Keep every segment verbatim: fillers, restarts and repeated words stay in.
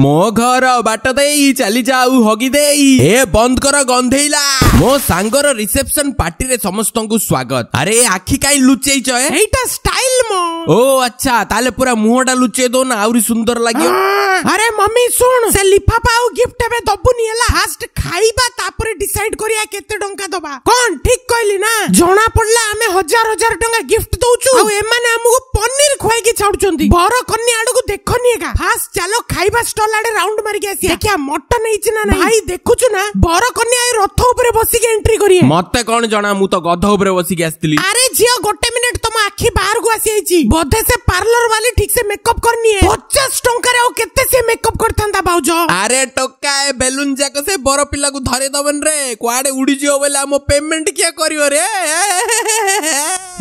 मो घर बाट देई चली जाऊ हगी देई ए बंद कर गंधेला मो सांगर रिसेप्शन पार्टी रे समस्तन को स्वागत। अरे आखी काई लुचेई छ एटा स्टाइल मो। ओ अच्छा ताले पूरा मुहडा लुचे दो ना आउरी सुंदर लागियो। अरे मम्मी सुन से लिफाफा ओ गिफ्ट बे दबुनी हला फास्ट खाइबा तापर डिसाइड करिया केते डंका दबा। कोन ठीक कहली ना जोना पडला हमें हजार हजार डंका गिफ्ट दोचू आ ए माने हमहु पनीर खुवाई के छाड़ चोंदी बर कन्नी आड़ को देखनी एका फास्ट चलो खाइबा स्टॉल आड़े राउंड मार के आसी देखिया मटन हेछि ना भाई देखु छु ना बर कन्नी आय रथ ऊपर बसी के एंट्री करिए मते कोन जाना मु तो गधा ऊपर बसी के आस्तिली। अरे झियो गोटे मिनिट तम आखी बाहर को आसी आइछि बोधे से पार्लर वाली ठीक से मेकअप करनी है पचास टंका रे ओ केते से मेकअप करथंदा बाउजो। अरे टोका ए बेलून जा को से बरो पिल्ला को धरे दवन रे क्वाडे उडी जियो बेला मो पेमेंट किया करियो रे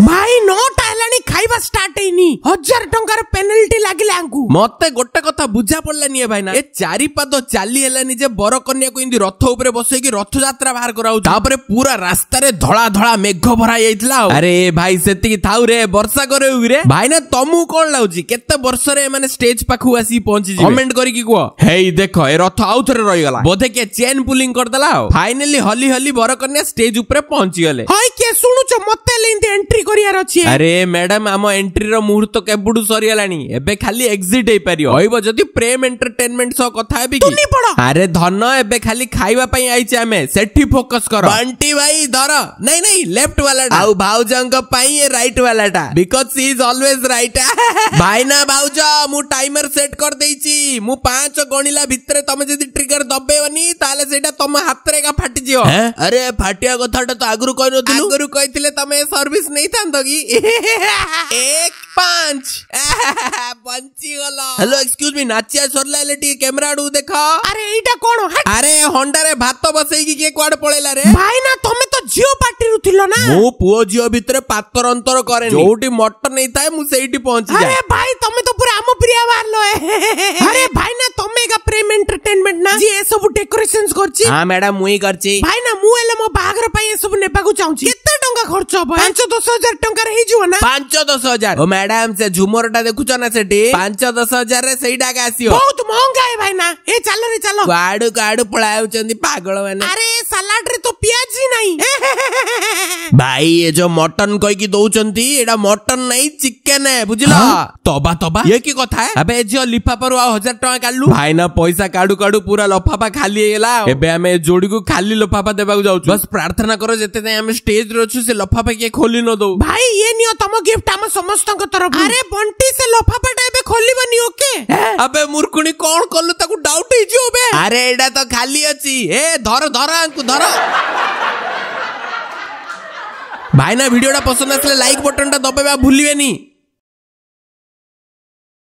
भाई नोट आलानी खाइबा स्टार्ट हेनी हजार टंका रे पेनल्टी लागिले आंकू मते गोटे कथा बुझा पड़ला नी भाई ना ए चारि पादो चाली हेलानी जे बरो कन्या को इंदी रथ ऊपर बसै कि रथ यात्रा बाहर कराउ तापरे पूरा रास्ता रे धड़ा धड़ा मेघ भराई आइतला। अरे भाई सेती थाउ रे वर्षा करे रे भाई ना तमु कोन लाउजी केते वर्ष रे माने स्टेज पाखु आसी पहुंची जी कमेंट करी की को हेई देखो ए रथ आउथरे रही गला बोधे के चेन पुलिंग कर दला। फाइनली हली हली बर कन्या स्टेज ऊपर पहुंची गले। हाय के सुनु छ मते लेंदी एंट्री करियार अछि। अरे मैडम हम एंट्री रो मुहूर्त केबुडु सरी गलानी एबे खाली एग्जिट हेई परियो होइबो जदी प्रेम एंटरटेनमेंट सो कथा हेबी की तुनी पड़ो। अरे धन एबे खाली खाइबा पई आइछ हमें सेठी फोकस करो बंटी भाई धर नहीं नहीं लेफ्ट वाला आउ भाउजंग पई ए राइट वालाटा because she is always right भाई ना भाउज मु टाइमर सेट कर देछि मु पाँच गणिला भितरे तमे जदी ट्रिगर दबेवनी ताले सेटा तम हाथ रे का फाटि जियो। अरे फाटिया कथाटा तो आगरु कहि नथिलु आगरु कहिथिले तमे सर्विस नै थांतो की एक पाँच बंची गला। हेलो एक्सक्यूज मी नाचिया सरला लेटी कैमरा डू देखो। अरे एटा कोन हट। अरे होंडा रे भात बसई की के क्वाड पळेला रे भाई ना तमे तो जियो पार्टी रु थिलो ना मु पुओ जियो भितरे पातर अंतर करेनी जोटी मटर नै थाए मु सेठी पहुंच जाए। अरे भाई तमे तो पूरा हम प्रिया बार लो है। अरे भाई ना तमे का प्रेम एंटरटेनमेंट ना जी ए सब डेकोरेशंस करछि। हां मैडम मुई करछि भाई ना मु एले मो बागर पई ए सब नेबा को चाहूछि केते टंका खर्च हो पाँच दस हज़ार टंका रे हिजो ना पाँच दस हज़ार ओ मैडम से झुमर टा देखु छ ना सेठी पाँच दस हज़ार रे सेईडा का आसीओ बहुत महंगा है भाई ना ए चलो रे चलो गाडू गाडू पळाउ चंदी पागल माने। अरे सलाड रे तो प्याज ही नहीं भाई ए जो मटन कहि की दउ चंदी एडा मटन नहीं चिकन है बुझला तोबा तोबा ये की कथा है। अबे जो लिफाफा रो हजार टका काढलु भाई ना पैसा काढू काढू पूरा लफाफा खाली हेला एबे हमें जोडी को खाली लफाफा देबा को जाऊ बस प्रार्थना करो जते नै हम स्टेज रो छु से लफाफा के खोली न दो भाई ये नियो तम गिफ्ट हम समस्त को तरफ। अरे बंटी से लफाफा एबे खोलिबनी ओके। अबे मुरकुणी कोन करलु ताकू डाउट हे जियो बे। अरे एडा तो खाली अछि ए धर धर अंकु धर भाई ना वीडियो डा पसंद आसले लाइक बटन डा दबेबा भूलिबेनी।